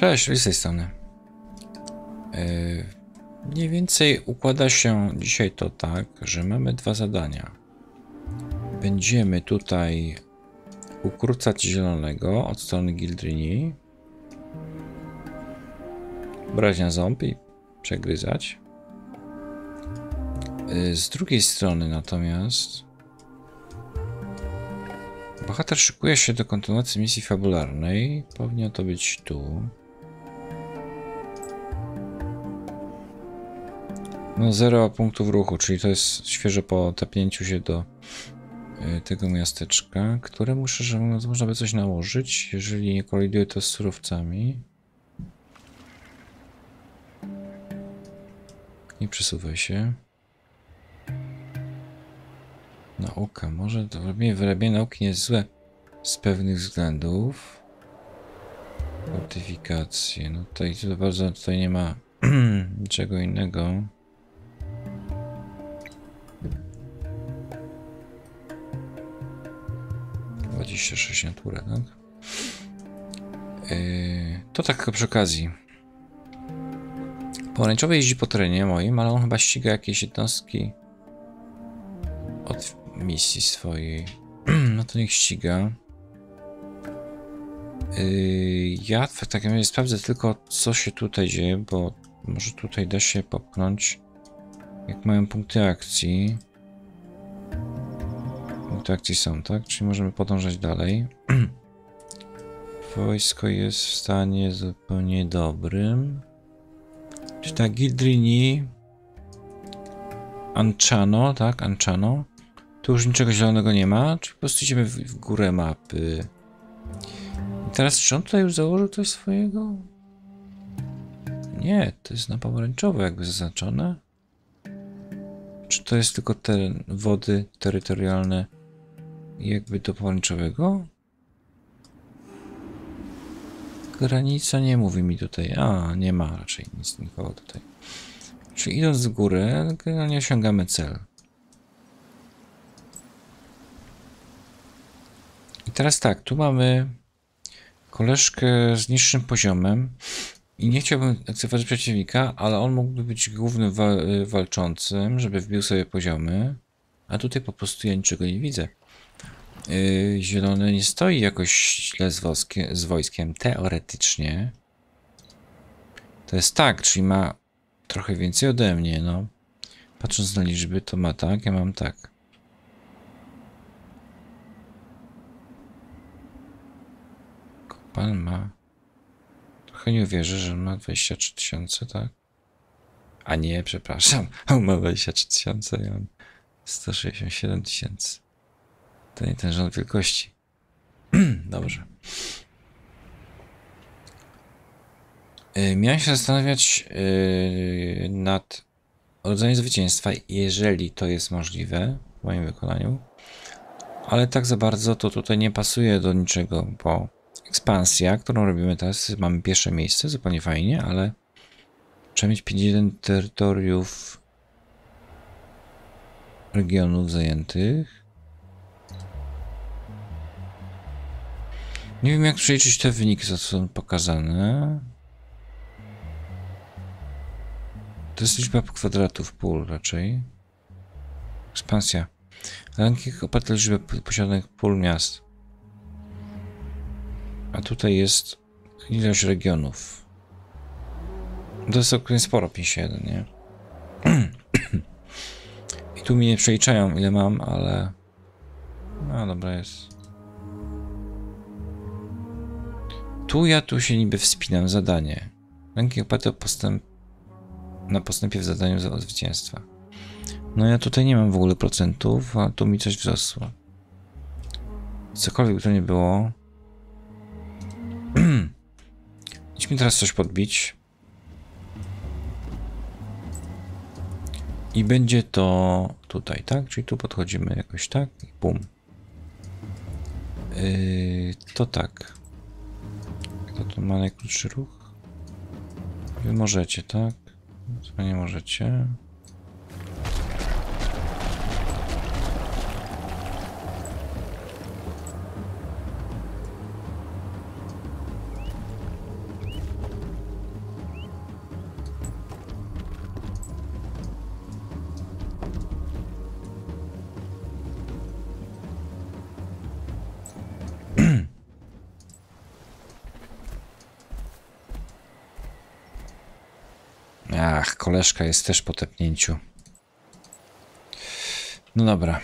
Cześć, z tej strony. Mniej więcej układa się dzisiaj to tak, że mamy dwa zadania. Będziemy tutaj ukrócać zielonego od strony Gildrini. Brać na ząb i przegryzać. Z drugiej strony natomiast bohater szykuje się do kontynuacji misji fabularnej. Powinno to być tu. No 0 punktów ruchu, czyli to jest świeżo po tapnięciu się do tego miasteczka, któremu szczerze mówiąc można by coś nałożyć, jeżeli nie koliduje to z surowcami. Nie przesuwaj się. Nauka, może to wyrabianie nauki nie jest złe z pewnych względów. Fortyfikacje, no tutaj to bardzo tutaj nie ma niczego innego. Jeszcze 6 naturę, tak? To tak przy okazji. Pomarańczowy jeździ po terenie moim, ale on chyba ściga jakieś jednostki od misji swojej. No to niech ściga. Ja w takim razie sprawdzę tylko, co się tutaj dzieje, bo może tutaj da się popchnąć, jak mają punkty akcji. Te akcje są, tak? Czyli możemy podążać dalej. Wojsko jest w stanie zupełnie dobrym. Czy ta Gildrini, Anczano, tak? Anczano. Tu już niczego zielonego nie ma, czyli po prostu idziemy w górę mapy. I teraz czy on tutaj już założył coś swojego? Nie, to jest na pomarańczowo jakby zaznaczone. Czy to jest tylko teren, wody terytorialne? Jakby do pomarańczowego? Granica nie mówi mi tutaj. A, nie ma raczej nic nikogo tutaj. Czyli idąc z góry, generalnie osiągamy cel. I teraz tak, tu mamy koleżkę z niższym poziomem. I nie chciałbym aktywować przeciwnika, ale on mógłby być głównym walczącym, żeby wbił sobie poziomy. A tutaj po prostu ja niczego nie widzę. Zielony nie stoi jakoś źle z wojskiem, teoretycznie. To jest tak, czyli ma trochę więcej ode mnie, no. Patrząc na liczby, to ma tak, ja mam tak. Kopal ma... Trochę nie uwierzę, że ma 23 tysiące, tak? A nie, przepraszam, ma 23 tysiące, ja mam 167 tysięcy. To nie ten rząd wielkości. Dobrze. Miałem się zastanawiać nad rodzajem zwycięstwa, jeżeli to jest możliwe w moim wykonaniu. Ale tak za bardzo to tutaj nie pasuje do niczego, bo ekspansja, którą robimy teraz, mamy pierwsze miejsce, zupełnie fajnie, ale trzeba mieć 51 terytoriów regionów zajętych. Nie wiem, jak przeliczyć te wyniki, co są pokazane. To jest liczba kwadratów, pól raczej. Ekspansja. Ranking oparty liczbę posiadanych pól miast. A tutaj jest ilość regionów. To jest całkiem sporo, 51, nie? I tu mi nie przeliczają, ile mam, ale... No dobra, jest. Tu ja tu się niby wspinam zadanie. Ranking oparty na postępie w zadaniu za zwycięstwa. No ja tutaj nie mam w ogóle procentów, a tu mi coś wzrosło. Cokolwiek by to nie było. Idźmy teraz coś podbić. I będzie to tutaj, tak? Czyli tu podchodzimy jakoś tak i bum. To tak. Kto tu ma najkrótszy ruch? Wy możecie, tak? Wy nie możecie. Ach, koleżka jest też po tepnięciu. No dobra.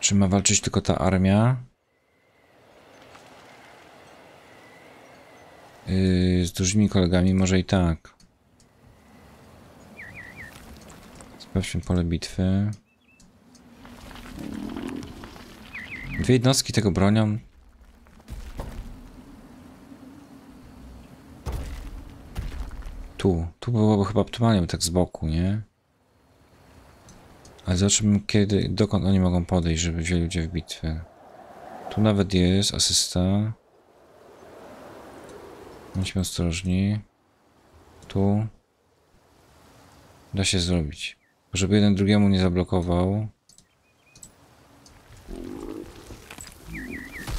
Czy ma walczyć tylko ta armia? Z dużymi kolegami może i tak. Sprawdźmy pole bitwy. Dwie jednostki tego bronią. Tu byłoby chyba optymalnie, tak z boku, nie? Ale zobaczymy, kiedy, dokąd oni mogą podejść, żeby wzięli udział w bitwie. Tu nawet jest asysta. Bądźmy ostrożni. Tu. Da się zrobić. Żeby jeden drugiemu nie zablokował.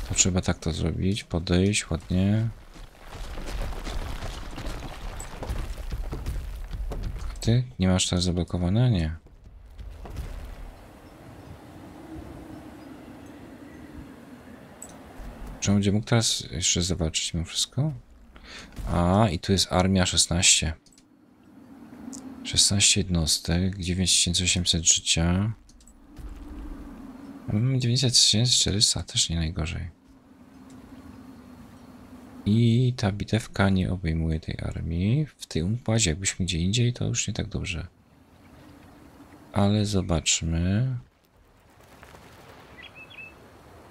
To trzeba tak to zrobić. Podejść ładnie. Ty? Nie masz teraz zablokowane? Nie. Czy on będzie mógł teraz jeszcze zobaczyć mimo wszystko? A, i tu jest armia 16. 16 jednostek, 9800 życia. 9400, też nie najgorzej. I ta bitewka nie obejmuje tej armii. W tym układzie, jakbyśmy gdzie indziej, to już nie tak dobrze. Ale zobaczmy.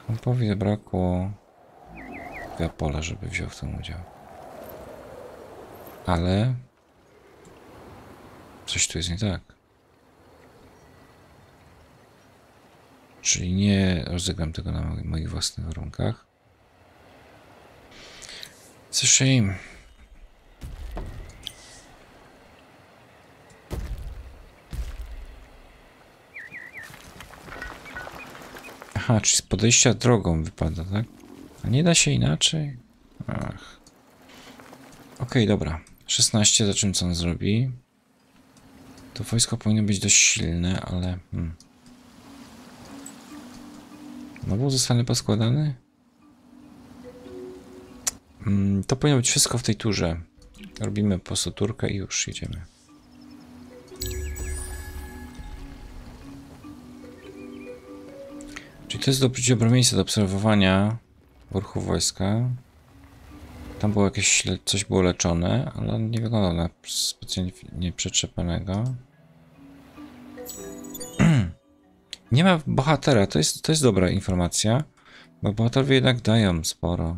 Kompowi zabrakło dwa pola, żeby wziął w tym udział. Ale coś tu jest nie tak. Czyli nie rozegram tego na moich własnych warunkach. It's a shame. Aha, czyli z podejścia drogą wypada, tak? A nie da się inaczej? Ach. Okej, dobra. 16, za czym co on zrobi? To wojsko powinno być dość silne, ale... No bo zostanę poskładany? To powinno być wszystko w tej turze. Robimy po prostu turkę i już jedziemy. Czyli to jest dobre miejsce do obserwowania ruchu wojska. Tam było jakieś coś było leczone, ale on nie wygląda na specjalnie przetrzepanego. Nie ma bohatera, to jest dobra informacja, bo bohaterowie jednak dają sporo.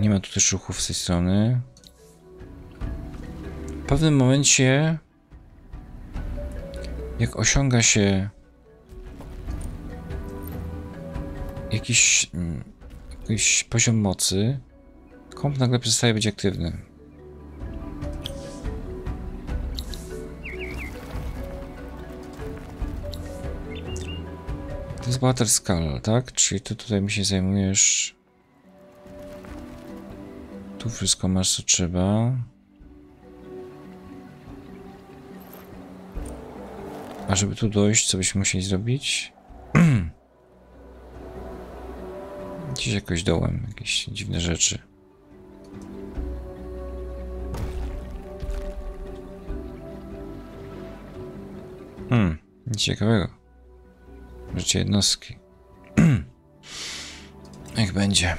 Nie ma tu też ruchów z tej strony. W pewnym momencie, jak osiąga się jakiś poziom mocy, komp nagle przestaje być aktywny. To jest Waterscale, tak? Czyli ty tutaj mi się zajmujesz. Tu wszystko masz co trzeba. A żeby tu dojść, co byśmy musieli zrobić? Gdzieś jakoś dołem, jakieś dziwne rzeczy. Nic ciekawego. Życie jednostki. Niech będzie.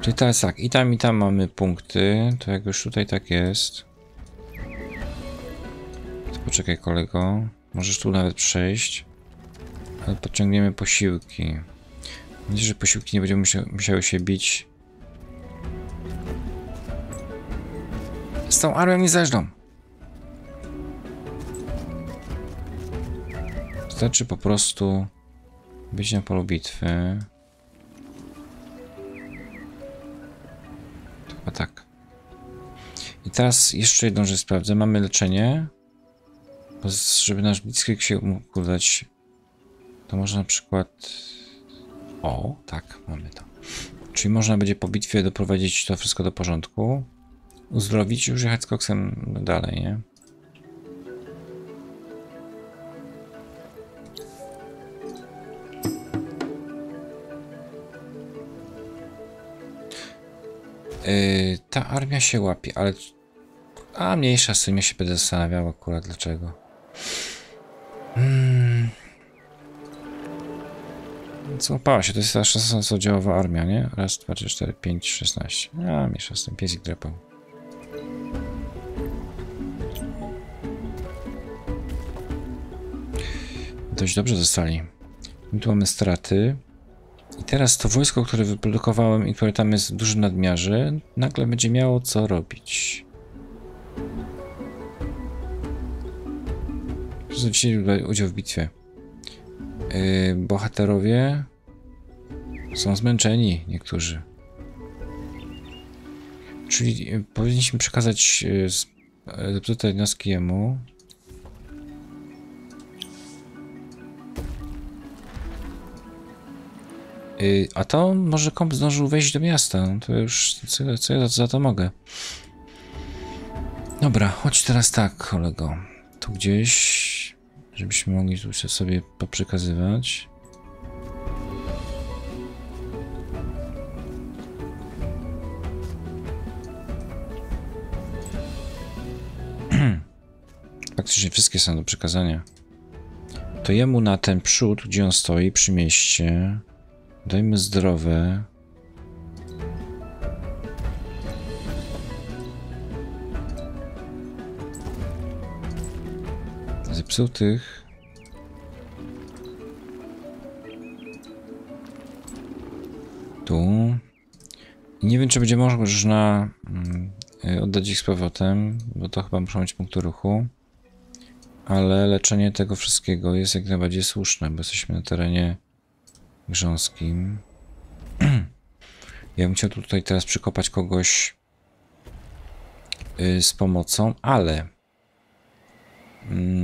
Czyli teraz tak, i tam mamy punkty, to jak już tutaj tak jest. To poczekaj kolego, możesz tu nawet przejść, ale podciągniemy posiłki. Myślę, że posiłki nie będziemy musiały się bić. Z tą armią niezależną. Wystarczy po prostu być na polu bitwy. A tak. I teraz jeszcze jedną rzecz sprawdzę. Mamy leczenie. Bo żeby nasz blitzkrieg się mógł udać, to można na przykład... O, tak, mamy to. Czyli można będzie po bitwie doprowadzić to wszystko do porządku, uzdrowić i już jechać z koksem dalej, nie? Ta armia się łapie, ale... A mniejsza z tym, ja się będę zastanawiał akurat dlaczego. Złapała się, to jest ta 16 oddziałowa armia, nie? Raz, dwa, trzy, cztery, pięć, 16. A mniejsza z tym, piesik drepał. Dość dobrze zostali. My tu mamy straty. I teraz to wojsko, które wyprodukowałem i które tam jest w dużym nadmiarze, nagle będzie miało co robić. Wszyscy wzięli udział w bitwie. Bohaterowie są zmęczeni, niektórzy. Czyli powinniśmy przekazać tutaj wnioski jemu. A to może komp zdążył wejść do miasta, no to już co ja za to mogę. Dobra, chodź teraz tak, kolego. Tu gdzieś, żebyśmy mogli tu sobie poprzekazywać. Faktycznie wszystkie są do przekazania. To jemu na ten przód, gdzie on stoi, przy mieście. Dajmy zdrowe. Zepsutych. Tu. Nie wiem, czy będzie można oddać ich z powrotem, bo to chyba muszą mieć punkty ruchu. Ale leczenie tego wszystkiego jest jak najbardziej słuszne, bo jesteśmy na terenie grząskim. Ja bym chciał tutaj teraz przykopać kogoś z pomocą, ale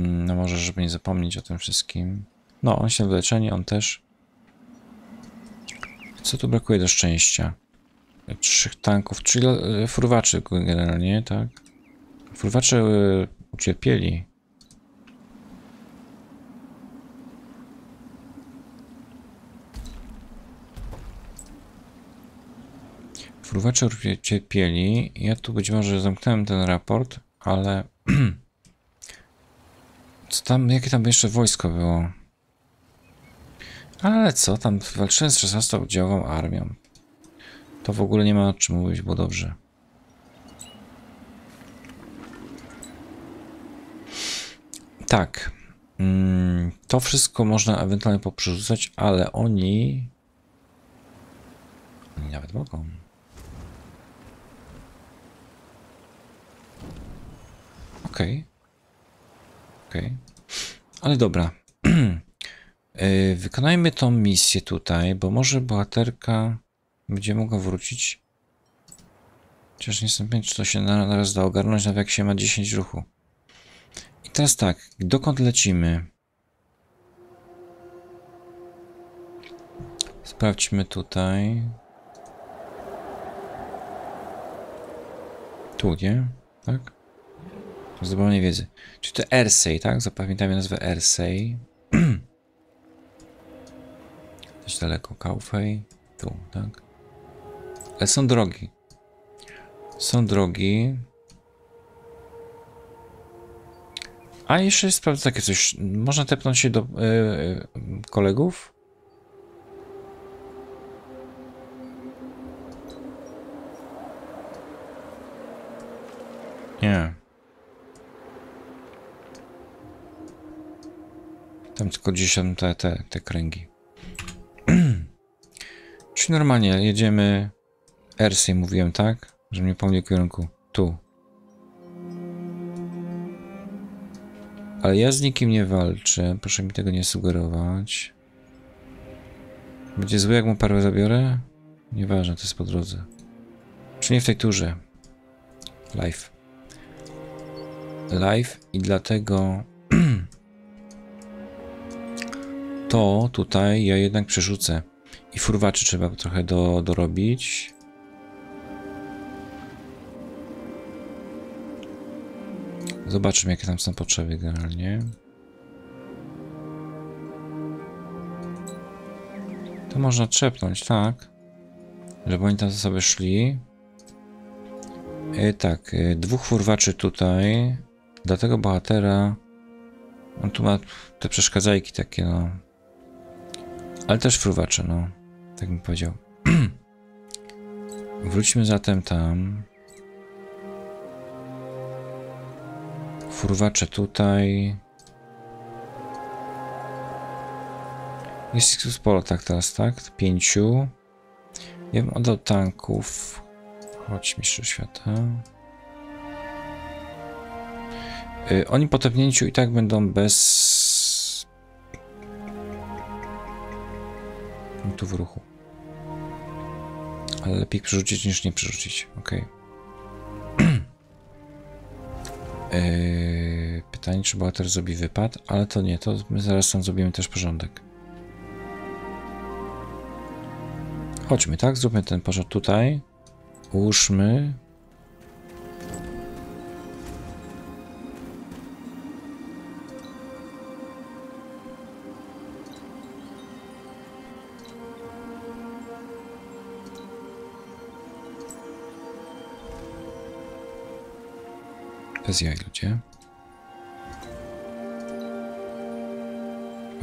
no może, żeby nie zapomnieć o tym wszystkim. No, on się wyleczeni, on też. Co tu brakuje do szczęścia? 3 tanków, czyli furwaczy generalnie, tak? Furwacze ucierpieli. Fruwacze cierpieli. Ja tu być może zamknąłem ten raport, ale... Co tam, jakie tam jeszcze wojsko było? Ale co tam, walczyłem z 16 oddziałową armią. To w ogóle nie ma o czym mówić, bo dobrze. Tak. To wszystko można ewentualnie poprzerzucać, ale oni... Oni nawet mogą. Okej. Ale dobra. Wykonajmy tą misję tutaj, bo może bohaterka będzie mogła wrócić. Chociaż nie jestem pewien, czy to się naraz da ogarnąć, nawet jak się ma 10 ruchu. I teraz tak, dokąd lecimy? Sprawdźmy tutaj. Tu, nie? Tak? Zdobywanie wiedzy. Czyli to Ersej, tak? Zapamiętajmy nazwę Ersej. Dość daleko. Kofej. Tu, tak? Ale są drogi. Są drogi. A jeszcze jest prawda takie coś. Można tepnąć się do kolegów? Nie. Tam tylko gdzieś tam te kręgi. Czyli normalnie jedziemy... Ersej mówiłem, tak? Że mnie pomylił kierunku. Tu. Ale ja z nikim nie walczę. Proszę mi tego nie sugerować. Będzie zły, jak mu parę zabiorę? Nieważne, to jest po drodze. Czy nie w tej turze. Live. Live i dlatego... To tutaj ja jednak przerzucę. I furwaczy trzeba trochę dorobić. Zobaczymy, jakie tam są potrzeby generalnie. To można trzepnąć, tak? Żeby oni tam za sobie szli. Tak, dwóch furwaczy tutaj. Dla tego bohatera. On tu ma te przeszkadzajki takie, no. Ale też fruwacze, no. Tak bym powiedział. Wróćmy zatem tam. Furwacze tutaj. Jest tu sporo, tak teraz, tak? 5. Ja bym oddał tanków. Chodź, mistrzu świata. Oni po tepnięciu i tak będą bez... tu w ruchu. Ale lepiej przerzucić niż nie przerzucić. Ok. Pytanie, czy bohater zrobi wypad, ale to nie. To my zaraz tam zrobimy też porządek. Chodźmy, tak? Zróbmy ten porządek tutaj. Ułóżmy. Bez jaj, ludzie.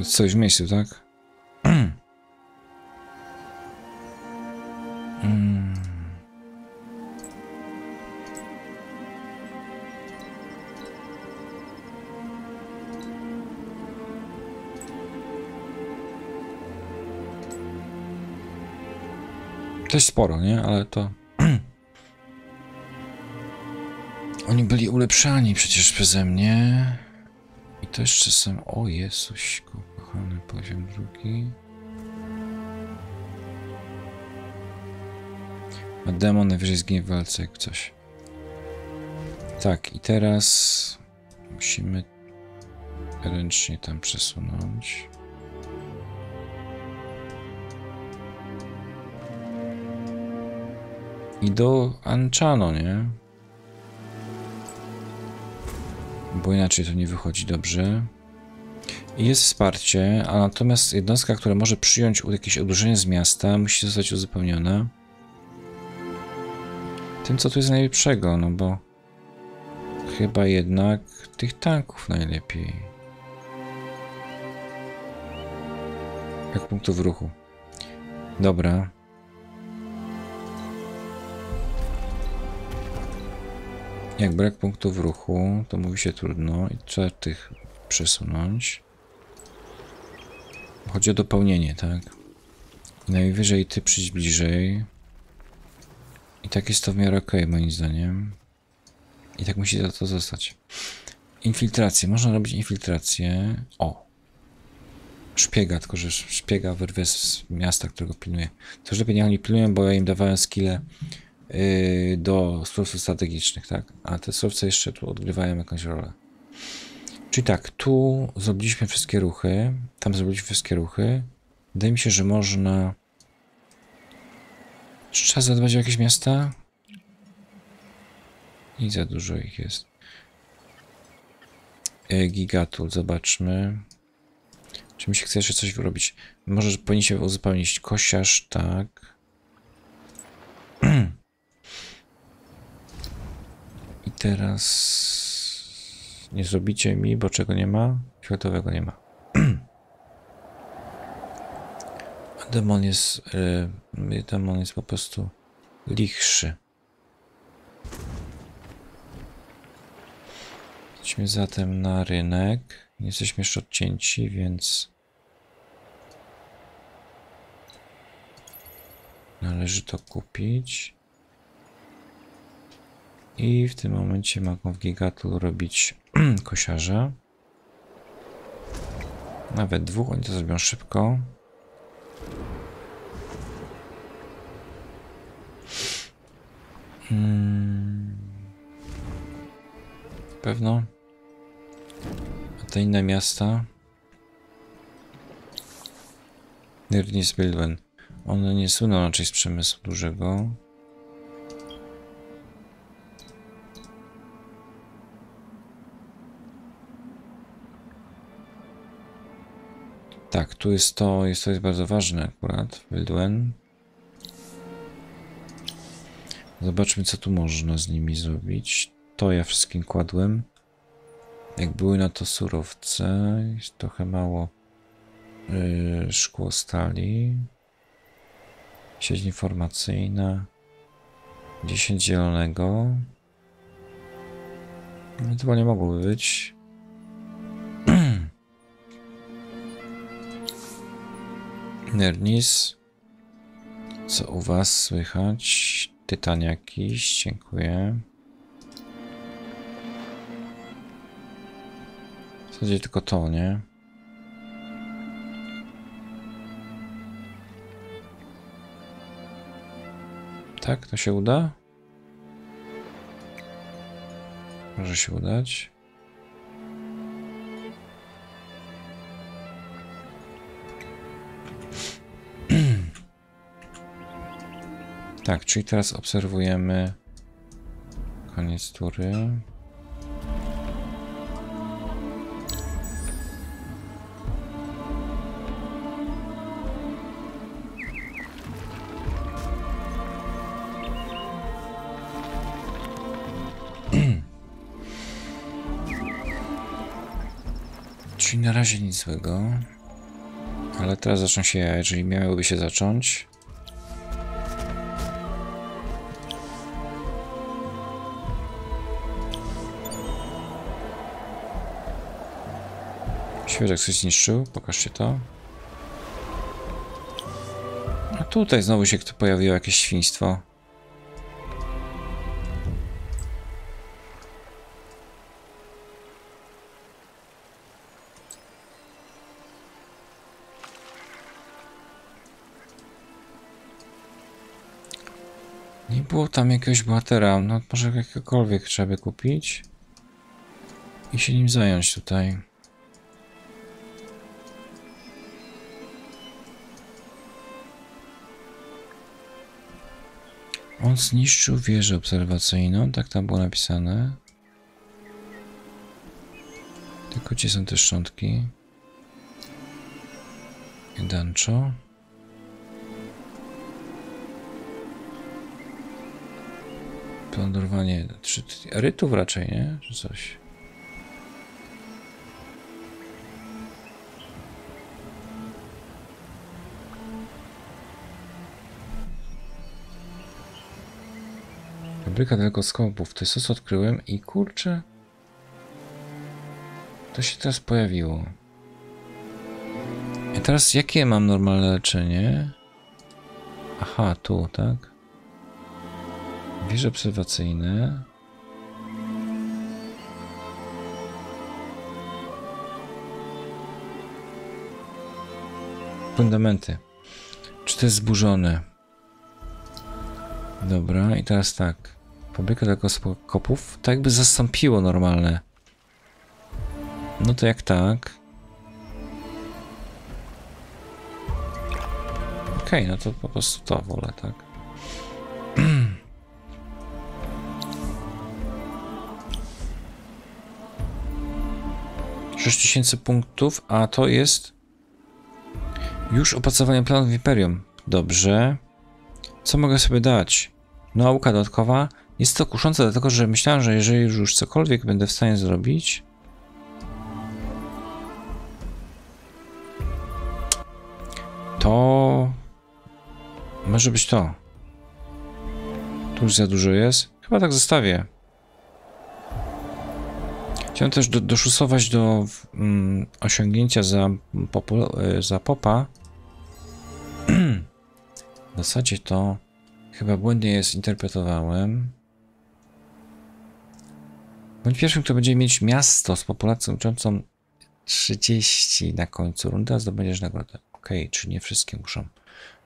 Coś w miejscu, tak? Też sporo, nie? Ale to... Oni byli ulepszani przecież przeze mnie. I to jeszcze sam... O Jezuśku, kochany, poziom drugi. A demon najwyżej zginie w walce jak coś. Tak, i teraz... Musimy... ręcznie tam przesunąć. I do Anczano, nie? Bo inaczej to nie wychodzi dobrze. I jest wsparcie, a natomiast jednostka, która może przyjąć jakieś odurzenie z miasta, musi zostać uzupełniona tym, co tu jest najlepszego, no bo chyba jednak tych tanków najlepiej. Jak punktów w ruchu. Dobra. Jak brak punktów w ruchu, to mówi się trudno i trzeba tych przesunąć. Chodzi o dopełnienie, tak? I najwyżej ty przyjdź bliżej. I tak jest to w miarę okej, moim zdaniem. I tak musi to zostać. Infiltrację. Można robić infiltrację. O! Szpiega, tylko że szpiega wyrwie z miasta, którego pilnuje. To już lepiej niech oni pilnują, bo ja im dawałem skille do surowców strategicznych, tak? A te surowce jeszcze tu odgrywają jakąś rolę. Czyli tak, tu zrobiliśmy wszystkie ruchy, tam zrobiliśmy wszystkie ruchy. Wydaje mi się, że można... Czy trzeba zadbać o jakieś miasta? I za dużo ich jest. Gigatul, zobaczmy. Czy mi się chce jeszcze coś wyrobić? Może powinniście uzupełnić kosiarz, tak? I teraz nie zrobicie mi, bo czego nie ma? Światowego nie ma. A demon jest po prostu lichszy. Idźmy zatem na rynek. Nie jesteśmy jeszcze odcięci, więc należy to kupić. I w tym momencie mogą w Gigatul robić kosiarza. Nawet dwóch, oni to zrobią szybko. Pewno. A te inne miasta? Nerdnis, Bildman. One nie słyną raczej z przemysłu dużego. Tak, tu jest to, jest bardzo ważne akurat, Bildwen. Zobaczmy, co tu można z nimi zrobić. To ja wszystkim kładłem. Jak były na to surowce, jest trochę mało szkło stali. Sieć informacyjna. 10 zielonego. No to nie mogłoby być. Nerdnis. Co u was słychać? Tytan jakiś, dziękuję. W zasadzie tylko to, nie? Tak, to się uda? Może się udać. Tak, czyli teraz obserwujemy koniec tury. Czyli na razie nic złego, ale teraz zaczną się jaja, jeżeli miałyby się zacząć. Świeżak coś zniszczył, pokażcie to. A tutaj znowu się pojawiło jakieś świństwo. Nie było tam jakiegoś bohatera, no może jakiegokolwiek trzeba by kupić i się nim zająć tutaj. On zniszczył wieżę obserwacyjną, tak tam było napisane. Tylko gdzie są te szczątki? Jedanczo. Plądrowanie rytów raczej, nie? Czy coś? Fabryka telekoskopów. To jest to, co odkryłem i kurczę... To się teraz pojawiło. I teraz jakie mam normalne leczenie? Aha, tu, tak? Wieże obserwacyjne. Fundamenty. Czy to jest zburzone? Dobra, i teraz tak. Fabryka telekoskopów. Tak jakby zastąpiło normalne. No to jak tak? Okej, no to po prostu to wolę, tak? punktów, a to jest już opracowanie planów w Imperium. Dobrze. Co mogę sobie dać? Nauka dodatkowa. Jest to kuszące, dlatego że myślałem, że jeżeli już cokolwiek będę w stanie zrobić, to może być to. Tu już za dużo jest. Chyba tak zostawię. Chciałem też doszusować do osiągnięcia za popa. W zasadzie to chyba błędnie je zinterpretowałem. Bądź pierwszym, kto będzie mieć miasto z populacją liczącą 30 na końcu rundy, a zdobędziesz nagrodę. Okej, czy nie wszystkie muszą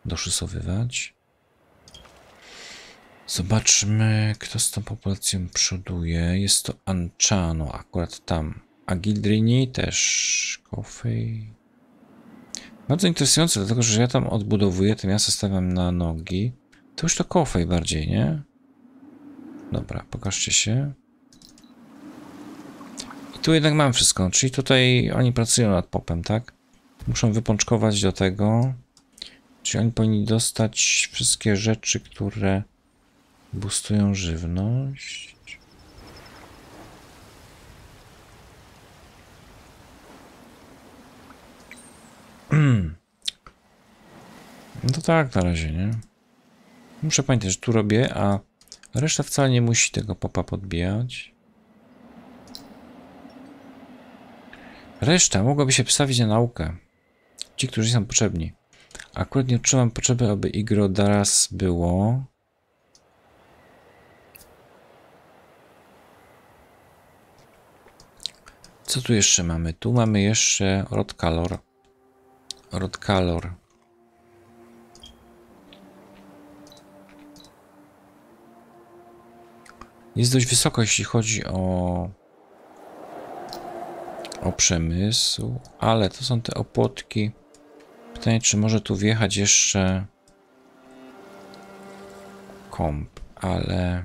doszusowywać. Zobaczmy, kto z tą populacją przoduje. Jest to Anczano, akurat tam. A Gildrini też. Kofej. Bardzo interesujące, dlatego że ja tam odbudowuję, to miasto stawiam na nogi. To już to Kofej bardziej, nie? Dobra, pokażcie się. I tu jednak mam wszystko, czyli tutaj oni pracują nad popem, tak? Muszą wypączkować do tego. Czyli oni powinni dostać wszystkie rzeczy, które... Boostują żywność. No to tak na razie, nie? Muszę pamiętać, że tu robię, a reszta wcale nie musi tego popa podbijać. Reszta mogłaby się wstawić na naukę. Ci, którzy są potrzebni. Akurat nie odczuwam potrzeby, aby igro daraz było. Co tu jeszcze mamy? Tu mamy jeszcze Rodkalor. Rodkalor. Jest dość wysoko, jeśli chodzi o przemysł, ale to są te opłotki. Pytanie, czy może tu wjechać jeszcze komp, ale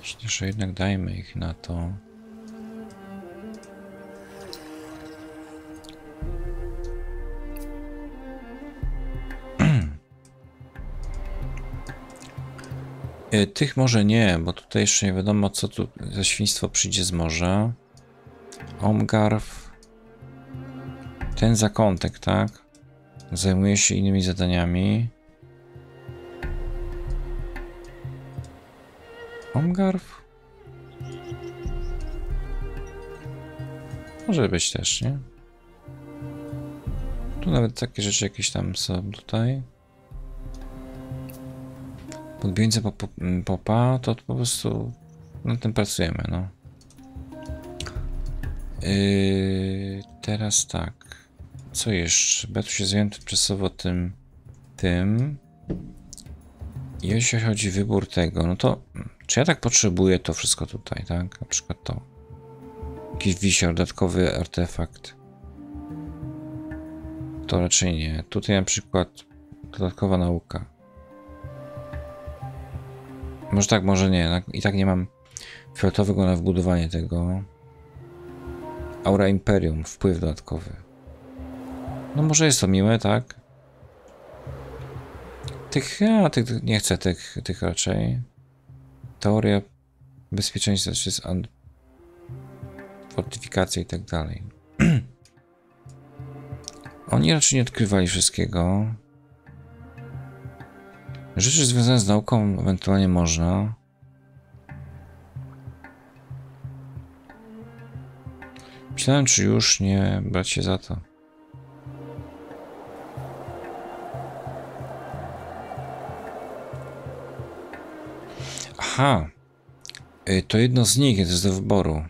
myślę, że jednak dajmy ich na to. Tych może nie, bo tutaj jeszcze nie wiadomo, co tu za świństwo przyjdzie z morza. Omgarf. Ten zakątek, tak? Zajmuje się innymi zadaniami. Omgarf? Może być też, nie? Tu nawet takie rzeczy jakieś tam są tutaj. Podbieńce popa, to po prostu nad tym pracujemy, no. Teraz tak. Co jeszcze? Bo ja tu się zajmę czasowo tym. Jeśli chodzi o wybór tego, no to czy ja tak potrzebuję to wszystko tutaj, tak? Na przykład to. Jakiś wisior, dodatkowy artefakt. To raczej nie. Tutaj na przykład dodatkowa nauka. Może tak, może nie. I tak nie mam fioletowego na wbudowanie tego. Aura Imperium, wpływ dodatkowy. No może jest to miłe, tak? Tych nie chcę, tych raczej. Teoria bezpieczeństwa, czy jest fortyfikacja i tak dalej. Oni raczej nie odkrywali wszystkiego. Rzeczy związane z nauką ewentualnie można. Myślałem, czy już nie brać się za to. Aha. To jedno z nich jest do wyboru.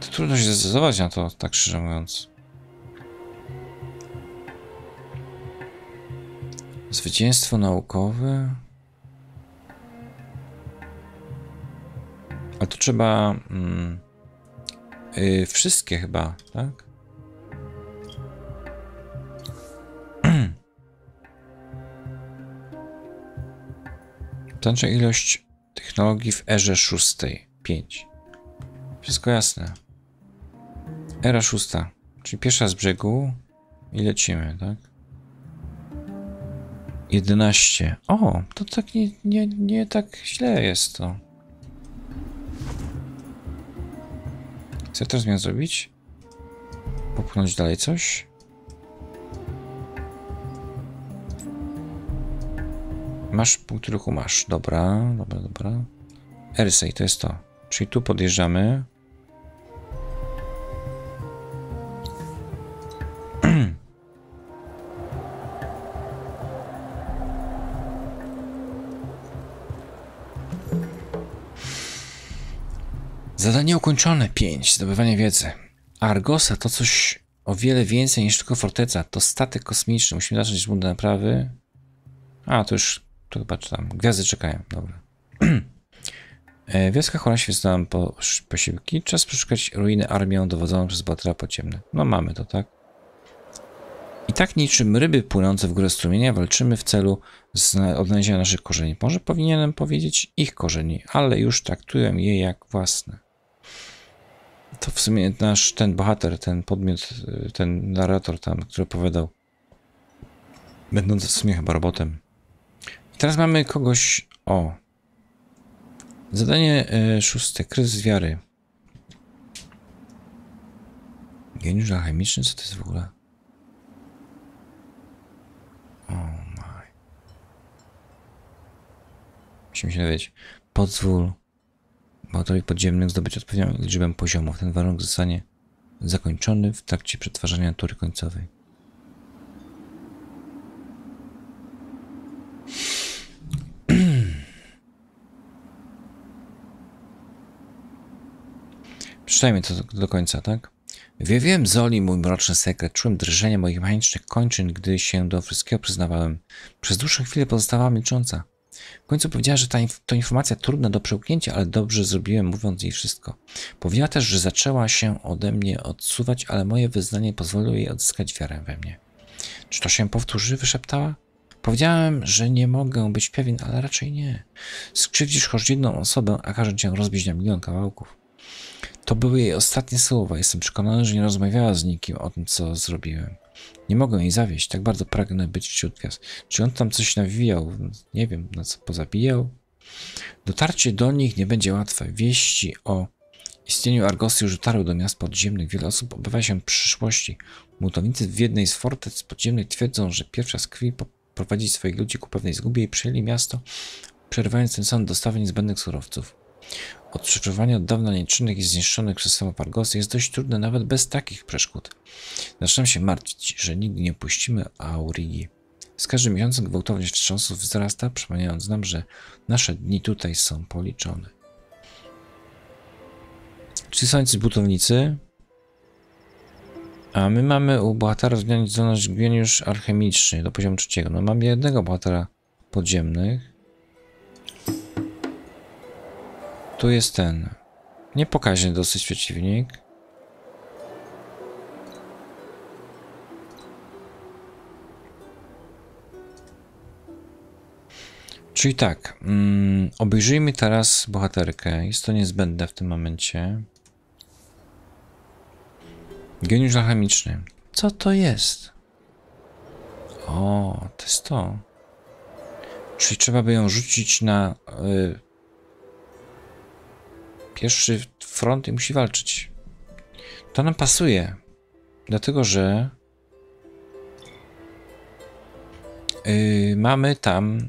To trudno się zdecydować na to, tak szczerze mówiąc. Zwycięstwo naukowe. A to trzeba wszystkie chyba, tak? Znaczy ilość technologii w erze 6. 5. Wszystko jasne. Era 6. Czyli pierwsza z brzegu i lecimy, tak? 11. O, to tak nie tak źle jest to. Co teraz miałem zrobić? Popchnąć dalej coś? Masz punkt ruchu, masz. Dobra. Ersej, to jest to. Czyli tu podjeżdżamy. Zadanie ukończone. 5. Zdobywanie wiedzy. Argosa to coś o wiele więcej niż tylko forteca. To statek kosmiczny. Musimy zacząć z bundy naprawy. A, to już tu chyba czytam. Gwiazdy czekają. Dobra. Wioska Chora świecą nam po posiłki. Czas przeszukać ruiny armią dowodzoną przez Batera Pociemny. No mamy to, tak? I tak niczym ryby płynące w górę strumienia walczymy w celu odnalezienia naszych korzeni. Może powinienem powiedzieć ich korzeni, ale już traktuję je jak własne. To w sumie nasz ten bohater, ten podmiot, ten narrator tam, który opowiadał. Będąc w sumie chyba robotem. I teraz mamy kogoś... O! Zadanie 6. Kryzys wiary. Geniusz alchemiczny? Co to jest w ogóle? Oh my... Musimy się dowiedzieć. Pozwól bohaterowi podziemnym zdobyć odpowiednią liczbę poziomów. Ten warunek zostanie zakończony w trakcie przetwarzania tury końcowej. Przeczytajmy to do końca, tak? Wiem, Zoli, mój mroczny sekret. Czułem drżenie moich mechanicznych kończyn, gdy się do wszystkiego przyznawałem. Przez dłuższą chwilę pozostawała milcząca. W końcu powiedziała, że to informacja trudna do przełknięcia, ale dobrze zrobiłem, mówiąc jej wszystko. Powiedziała też, że zaczęła się ode mnie odsuwać, ale moje wyznanie pozwoliło jej odzyskać wiarę we mnie. Czy to się powtórzy? Wyszeptała. Powiedziałem, że nie mogę być pewien, ale raczej nie. Skrzywdzisz choć jedną osobę, a każę cię rozbić na milion kawałków. To były jej ostatnie słowa. Jestem przekonany, że nie rozmawiała z nikim o tym, co zrobiłem. Nie mogę jej zawieść. Tak bardzo pragnę być wśród gwiazd. Czy on tam coś nawijał? Nie wiem, na co pozabijał. Dotarcie do nich nie będzie łatwe. Wieści o istnieniu Argosy już dotarły do miast podziemnych. Wiele osób obawia się przyszłości. Buntownicy w jednej z fortec podziemnych twierdzą, że pierwsza z krwi poprowadzi swoich ludzi ku pewnej zgubie i przejęli miasto, przerywając tym samym dostawy niezbędnych surowców. Odszyfrowanie od dawna nieczynnych i zniszczonych przez samą Argosę jest dość trudne nawet bez takich przeszkód. Zaczynam się martwić, że nigdy nie puścimy Aurigi. Z każdym miesiącem gwałtownie wstrząsów wzrasta, przypominając nam, że nasze dni tutaj są policzone. Czyli są jacyś buntownicy? A my mamy u bohaterów zmienić zdolność geniusz alchemiczny do poziomu 3. No mamy jednego bohatera podziemnych. Tu jest ten niepokaźny dosyć przeciwnik. Czyli tak, obejrzyjmy teraz bohaterkę. Jest to niezbędne w tym momencie. Geniusz alchemiczny. Co to jest? O, to jest to. Czyli trzeba by ją rzucić na... pierwszy front i musi walczyć. To nam pasuje. Dlatego, że mamy tam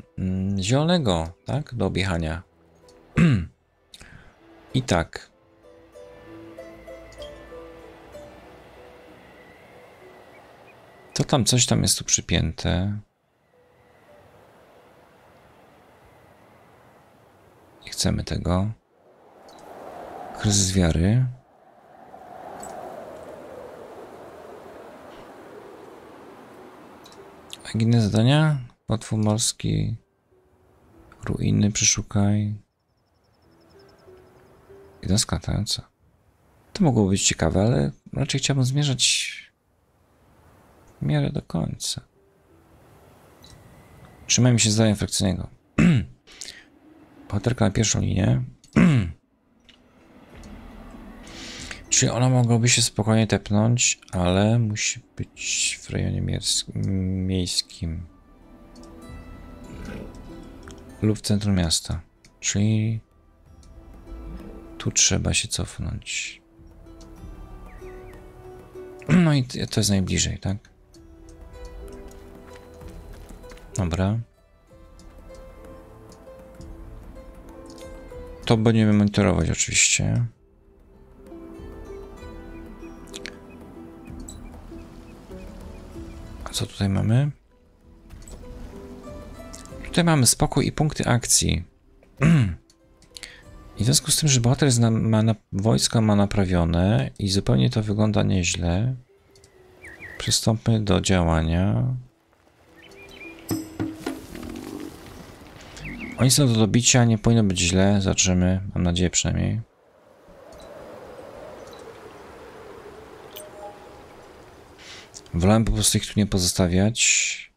zielonego, tak? Do objechania. I tak. To tam coś tam jest tu przypięte. Nie chcemy tego. Kryzys wiary. A inne zadania? Potwór morski. Ruiny przeszukaj. Jeden skątająca. To mogło być ciekawe, ale raczej chciałbym zmierzać w miarę do końca. Trzymajmy się zadania frakcyjnego. Bohaterka na pierwszą linię. Czyli ona mogłaby się spokojnie tepnąć, ale musi być w rejonie miejskim lub w centrum miasta, czyli tu trzeba się cofnąć. No i to jest najbliżej, tak? Dobra. To będziemy monitorować oczywiście. Co tutaj mamy? Tutaj mamy spokój i punkty akcji. I w związku z tym, że bohater wojsko ma naprawione i zupełnie to wygląda nieźle, przystąpmy do działania. Oni są do dobicia, nie powinno być źle, zaczniemy, mam nadzieję przynajmniej. Wolałem po prostu ich tu nie pozostawiać.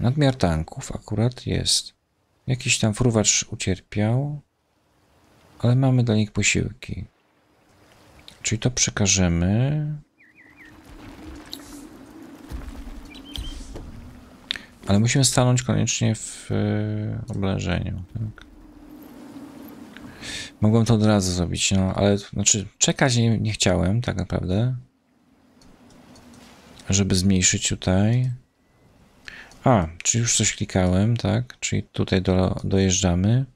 Nadmiar tanków akurat jest. Jakiś tam fruwacz ucierpiał. ale mamy dla nich posiłki. Czyli to przekażemy. Ale musimy stanąć koniecznie w oblężeniu. Tak? Mogłem to od razu zrobić, no ale znaczy czekać nie chciałem tak naprawdę. Żeby zmniejszyć tutaj. A, czyli już coś klikałem, tak? Czyli tutaj dojeżdżamy.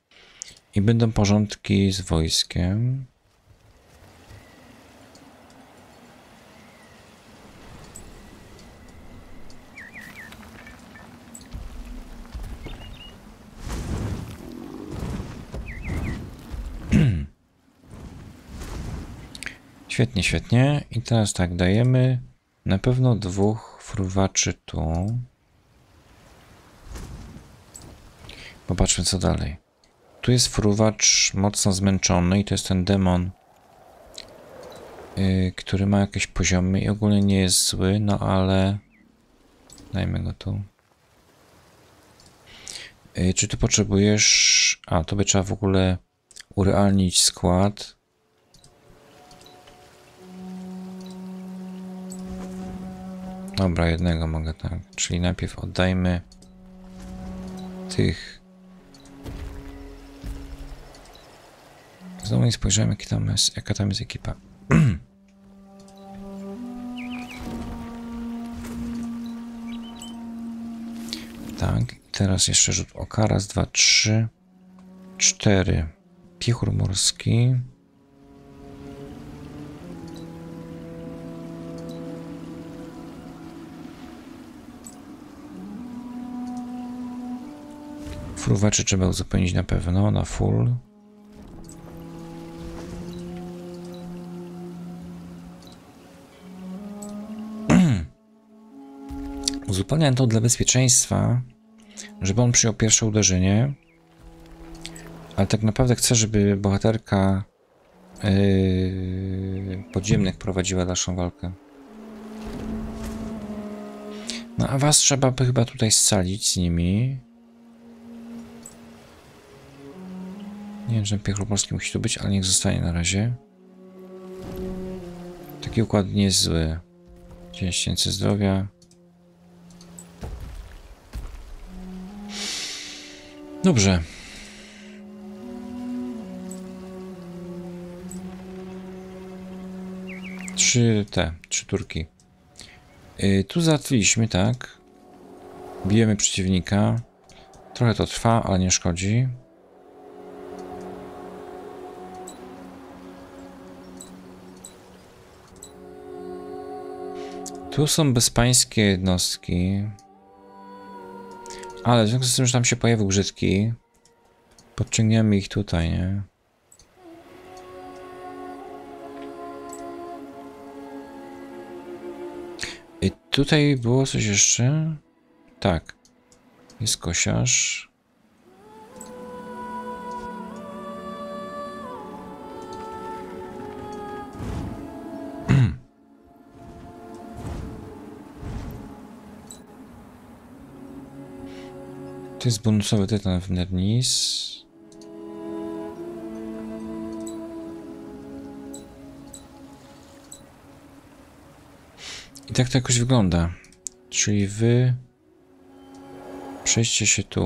I będą porządki z wojskiem. Świetnie, świetnie. I teraz tak, dajemy na pewno 2 fruwaczy tu. Popatrzmy co dalej. Tu jest fruwacz mocno zmęczony i to jest ten demon, który ma jakieś poziomy i ogólnie nie jest zły, no ale dajmy go tu. Czy ty potrzebujesz... A, to by trzeba w ogóle urealnić skład. Dobra, jednego mogę tak, czyli najpierw oddajmy tych. Znowu nie spojrzałem jaka tam jest ekipa. Tak, teraz jeszcze rzut oka, raz, 2, 3, 4. Piechur morski. Fruwaczy trzeba uzupełnić na pewno, na full. Uzupełniam to dla bezpieczeństwa, żeby on przyjął pierwsze uderzenie. Ale tak naprawdę chcę, żeby bohaterka podziemnych prowadziła dalszą walkę. No a was trzeba by chyba tutaj scalić z nimi. Nie wiem, że piechur polski musi tu być, ale niech zostanie na razie. Taki układ nie jest zły. 10 000 zdrowia. Dobrze. Trzy turki. Tu załatwiliśmy, tak? Bijemy przeciwnika. Trochę to trwa, ale nie szkodzi. Tu są bezpańskie jednostki. Ale w związku z tym, że tam się pojawił brzydki, podciągniemy ich tutaj, nie? I tutaj było coś jeszcze? Tak. Jest kosiarz. To jest bonusowy tytan w Nerdnis. I tak to jakoś wygląda. Czyli wy przejdźcie się tu.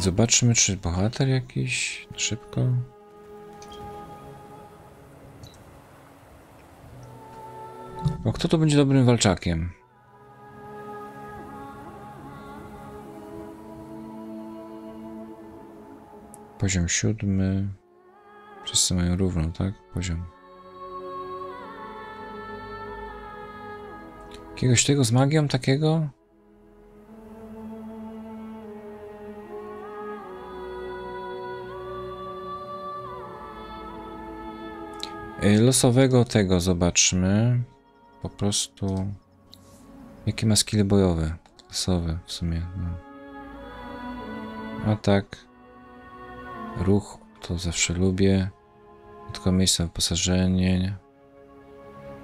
Zobaczmy, czy bohater jakiś szybko. A kto to będzie dobrym walczakiem? Poziom 7. Wszyscy mają równo, tak? Poziom. Jakiegoś tego z magią takiego? Losowego tego zobaczmy. Po prostu... Jakie ma skille bojowe? Klasowe w sumie. No. Atak. Ruch. To zawsze lubię. Tylko miejsce wyposażenie.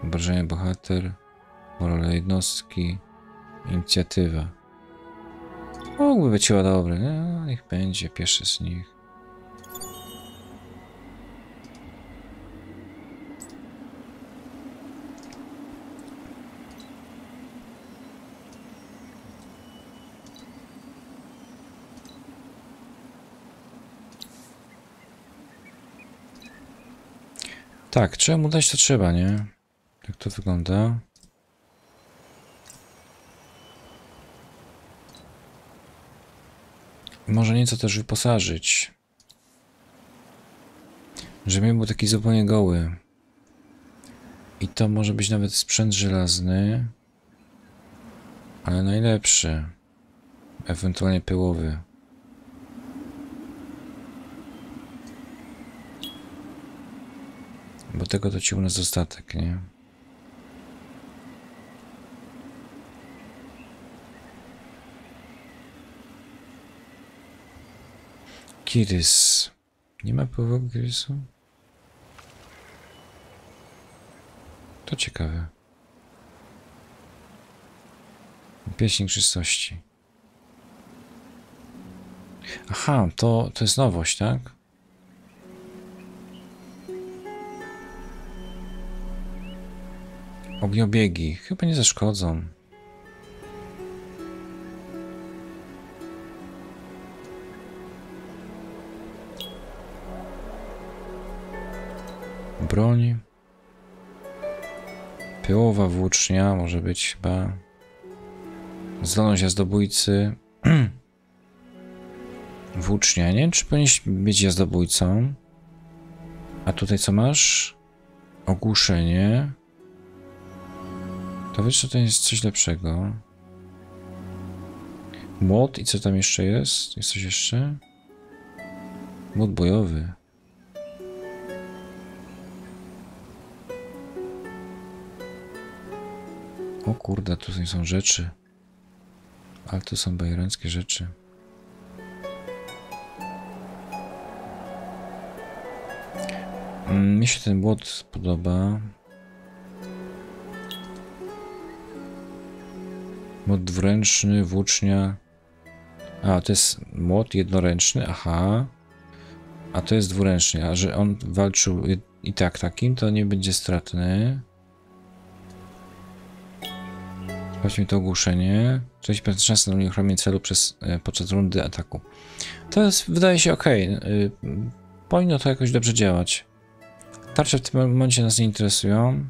Obrażenie bohater, morale jednostki, inicjatywa. Mógłby być chyba dobry, no, niech będzie, pierwszy z nich. Tak, trzeba mu dać, to trzeba, nie? Jak to wygląda? Może nieco też wyposażyć. Żeby był taki zupełnie goły. I to może być nawet sprzęt żelazny. Ale najlepszy. Ewentualnie pyłowy. Bo tego to ci u nas dostatek, nie? Kirys. Nie ma pyłowego kirysu? To ciekawe. Pieśń czystości. Aha, to jest nowość, tak? Ogniobiegi. Chyba nie zaszkodzą. Broń. Pyłowa włócznia może być chyba. Zdolność jazdobójcy. Włócznia. Nie wiem, czy powinieneś być jazdobójcą. A tutaj co masz? Ogłuszenie. To wiesz, co to jest coś lepszego. Młot i co tam jeszcze jest? Jest coś jeszcze? Młot bojowy. O kurde, tutaj są rzeczy. Ale to są bajerańskie rzeczy. Mi się ten młot podoba. Młot dwuręczny, włócznia. A, to jest młot jednoręczny, aha. A to jest dwuręczny, a że on walczył i tak takim, to nie będzie stratny. Chodź mi to ogłuszenie. Coś bez szans na nieuchromienie celu podczas rundy ataku. To jest, wydaje się, ok. Powinno to jakoś dobrze działać. Tarcze w tym momencie nas nie interesują.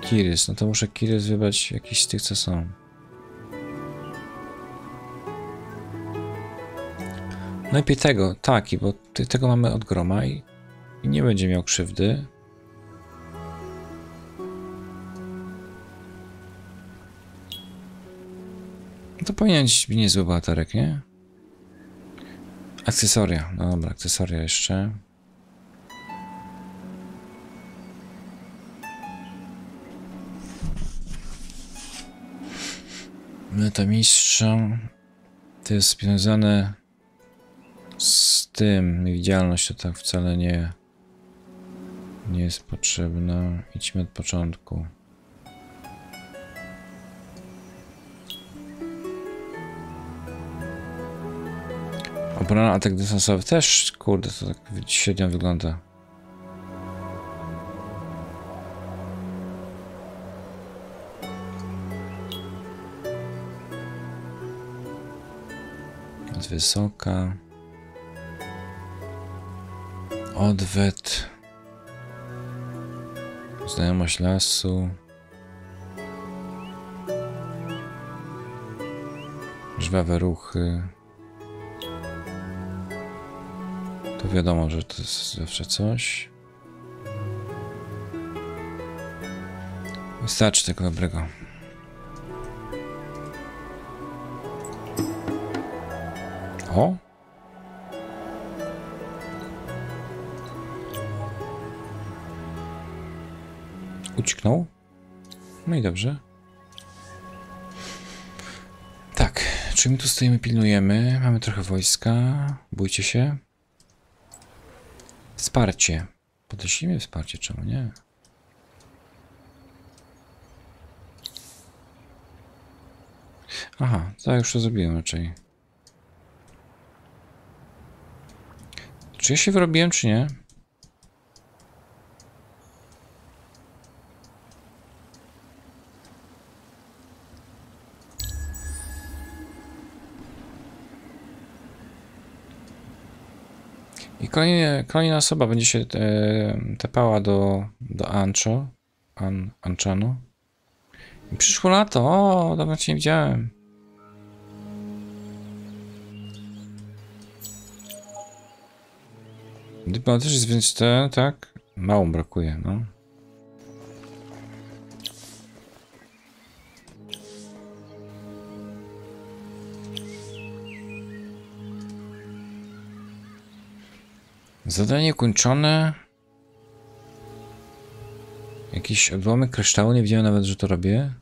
Kirys, no to muszę Kirys wybrać jakiś z tych, co są. Najlepiej tego, taki, bo tego mamy od groma i nie będzie miał krzywdy. To powinien być niezły bohaterek, nie? Akcesoria, no dobra, akcesoria jeszcze. Meta mistrza. To jest związane z tym. Niewidzialność to tak wcale nie jest potrzebna. Idźmy od początku. Obrona, atak dystansowy też, kurde, to tak średnio wygląda. Wysoka. Odwet. Znajomość lasu. Żwawe ruchy. To wiadomo, że to jest zawsze coś. Wystarczy tego dobrego. O? Ucieknął? No i dobrze. Tak, czy my tu stoimy, pilnujemy. Mamy trochę wojska. Bójcie się. Wsparcie. Podeślijmy wsparcie, czemu nie? Aha, tak już to zrobiłem raczej. Czy ja się wyrobiłem, czy nie? I kolejna osoba będzie się tepała do Anczano. I przyszło lato, o, dawno cię nie widziałem. Bildman też jest wyczyste, tak? Mało brakuje, no. Zadanie kończone. Jakiś odłamek kryształu, nie widziałem nawet, że to robię.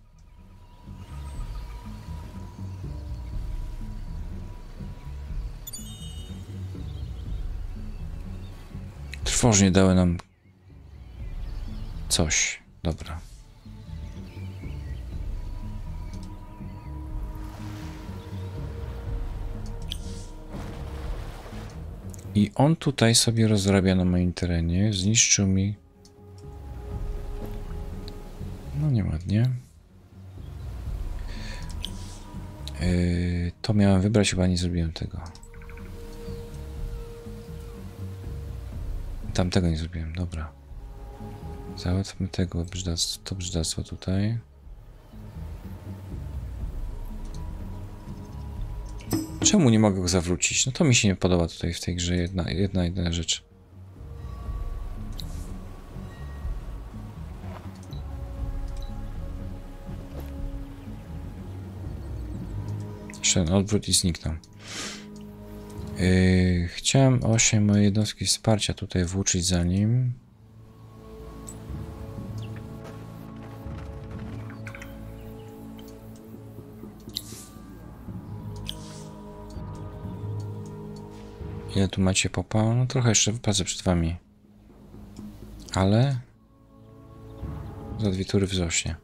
Trwożnie dały nam coś. Dobra. I on tutaj sobie rozrabia na moim terenie. Zniszczył mi. No nieładnie. To miałem wybrać, chyba nie zrobiłem tego. Tamtego nie zrobiłem, dobra. Załatwmy tego brzydactwo, to brzydactwo tutaj. Czemu nie mogę go zawrócić? No to mi się nie podoba tutaj w tej grze jedna rzecz. Jeszcze odwrót i zniknął. Chciałem 8 mojej jednostki wsparcia tutaj włóczyć za nim. Ile tu macie popa? No trochę jeszcze wypadzę przed wami. Ale za 2 tury wzrośnie.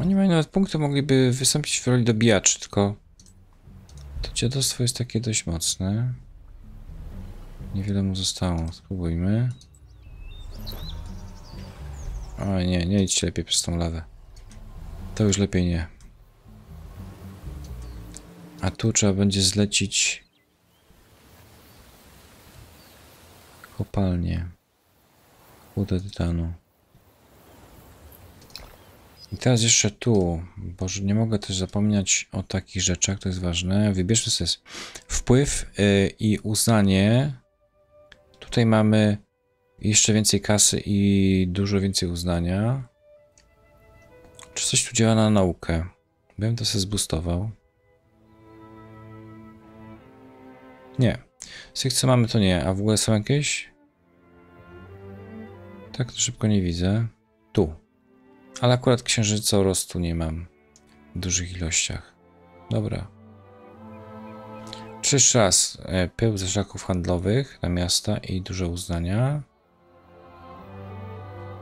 Oni mają nawet punkty, mogliby wystąpić w roli dobijaczy, tylko to dziadostwo jest takie dość mocne. Niewiele mu zostało, spróbujmy. O nie, nie idźcie lepiej przez tą lawę. To już lepiej nie. A tu trzeba będzie zlecić kopalnię Hudę Tytanu. I teraz jeszcze tu, bo nie mogę też zapominać o takich rzeczach, to jest ważne. Wybierzmy sobie wpływ i uznanie. Tutaj mamy jeszcze więcej kasy i dużo więcej uznania. Czy coś tu działa na naukę? Bym to sobie zboostował. Nie. Z tych co mamy to nie, a w ogóle są jakieś? Tak to szybko nie widzę. Tu. Ale akurat księżyca rostu nie mam w dużych ilościach. Dobra. 3 raz pył ze szlaków handlowych na miasta i dużo uznania.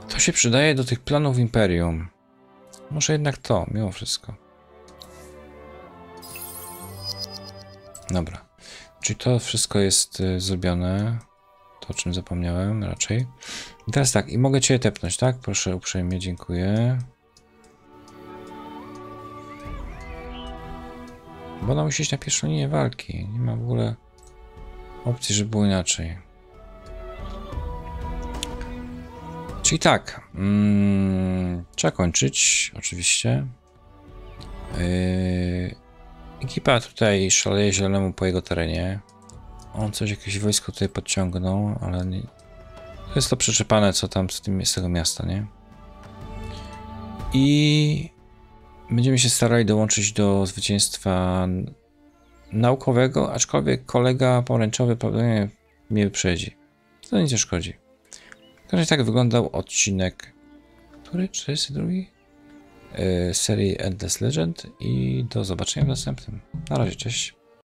To się przydaje do tych planów imperium. Może jednak to, mimo wszystko. Dobra. Czyli to wszystko jest zrobione. To o czym zapomniałem raczej. I teraz tak, i mogę cię tepnąć, tak? Proszę uprzejmie, dziękuję. Bo ona musi iść na pierwszą linię walki. Nie ma w ogóle opcji, żeby było inaczej. Czyli tak, trzeba kończyć, oczywiście. Ekipa tutaj szaleje zielonemu po jego terenie. On coś, jakieś wojsko tutaj podciągnął, ale nie... To jest to przyczepane, co tam z tego miasta, nie? I będziemy się starali dołączyć do zwycięstwa naukowego, aczkolwiek kolega pomarańczowy prawdopodobnie mnie wyprzedzi. To nic nie szkodzi. Tak wyglądał odcinek, który? 42? Serii Endless Legend i do zobaczenia w następnym. Na razie, cześć.